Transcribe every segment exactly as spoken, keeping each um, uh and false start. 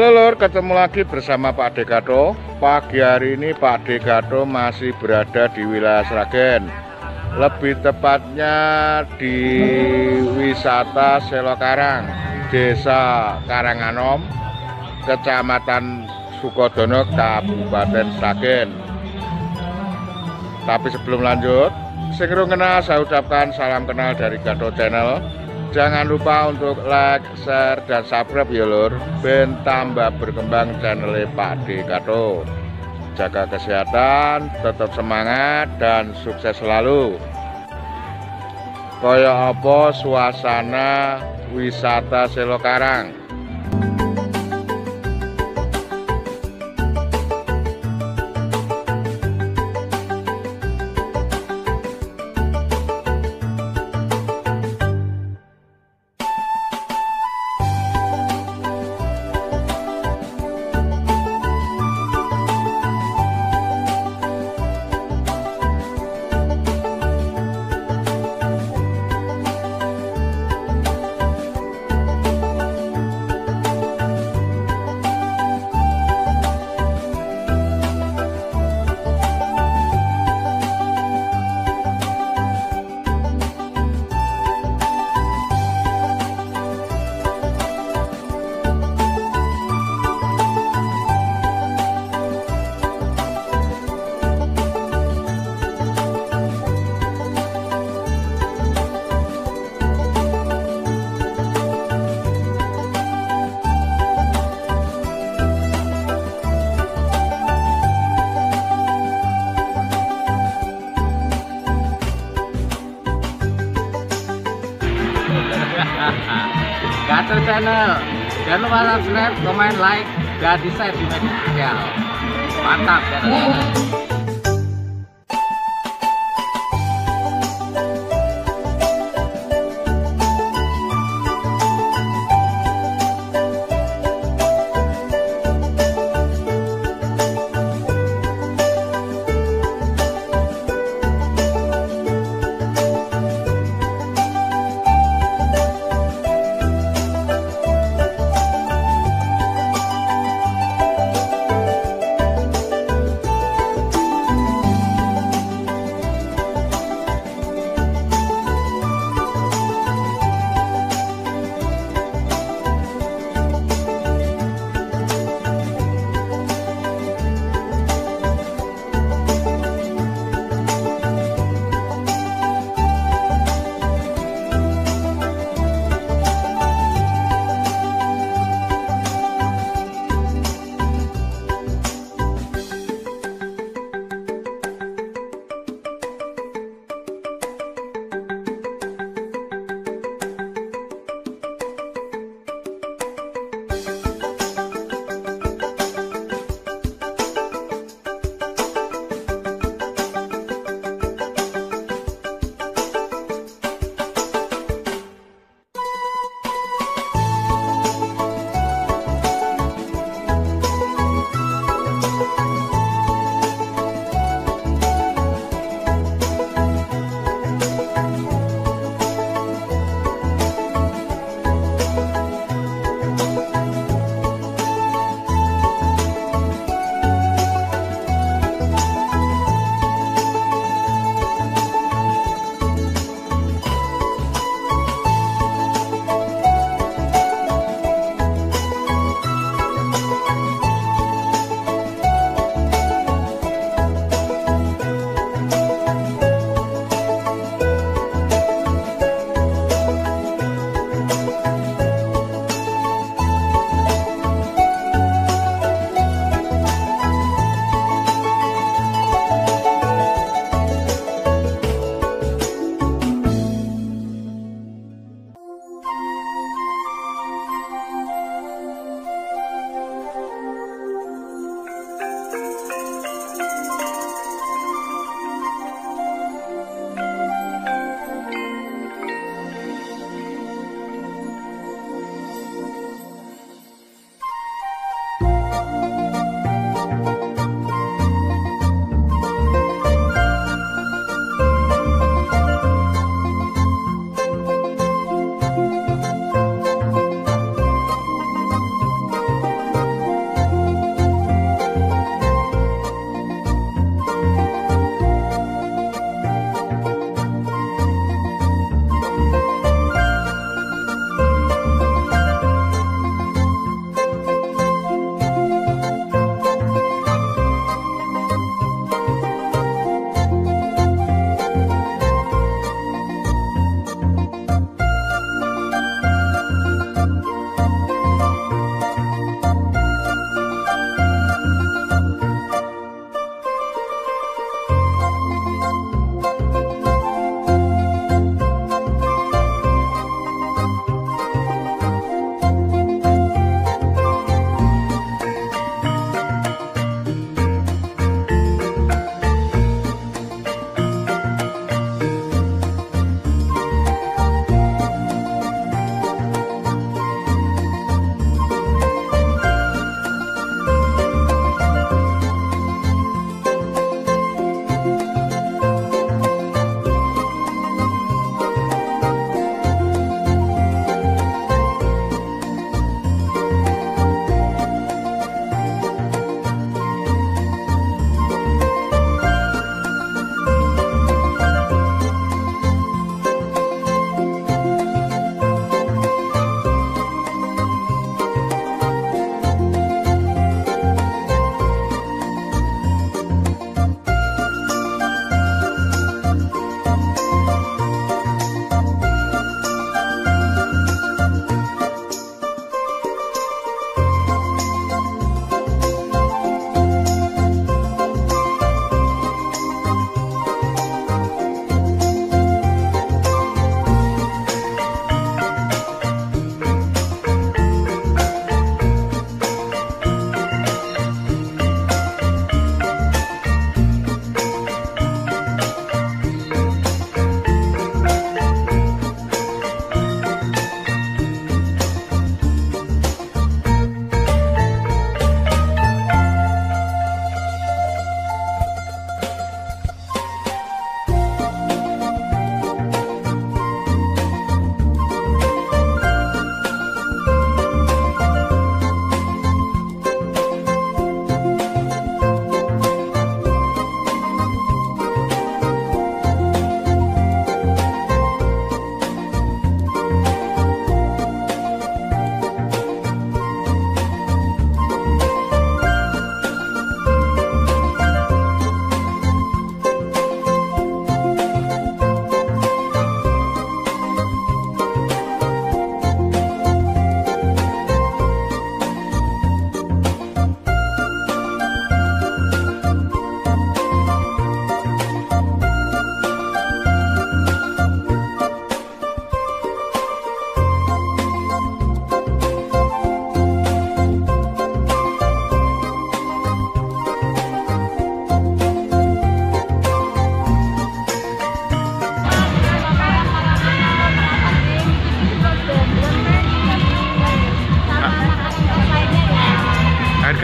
Halo lor, ketemu lagi bersama Pak Gatho. Pagi hari ini Pak Gatho masih berada di wilayah Sragen, lebih tepatnya di wisata Selo Karang, Desa Karanganom, Kecamatan Sukodono, Kabupaten Sragen. Tapi sebelum lanjut, sing rung kenal saya ucapkan salam kenal dari Gatho Channel. Jangan lupa untuk like, share, dan subscribe ya lor, ben tambah berkembang channelnya Pak Gatho. Jaga kesehatan, tetap semangat, dan sukses selalu. Kaya apa suasana wisata Selo Karang? Gatho Channel, jangan lupa subscribe, komen, like, dan di share di media sosial. Mantap, Gatho.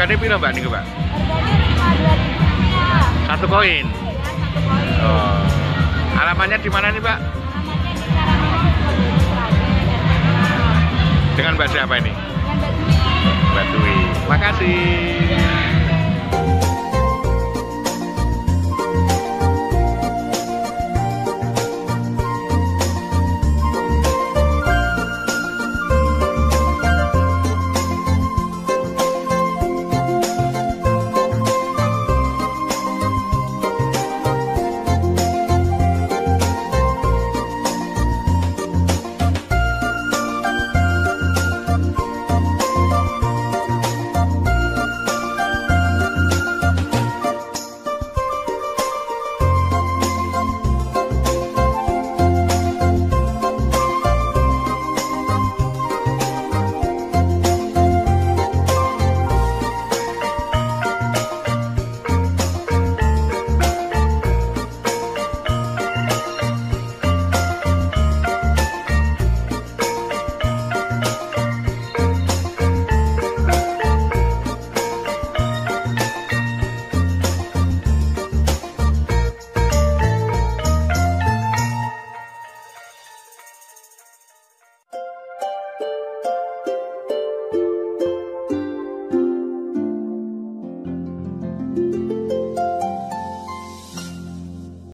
Harganya piro Mbak niku, Mbak? Harganya satu koin. Oh. Alamannya di mana nih, Mbak? Dengan Mbak siapa ini? Mbak Dwi. Makasih.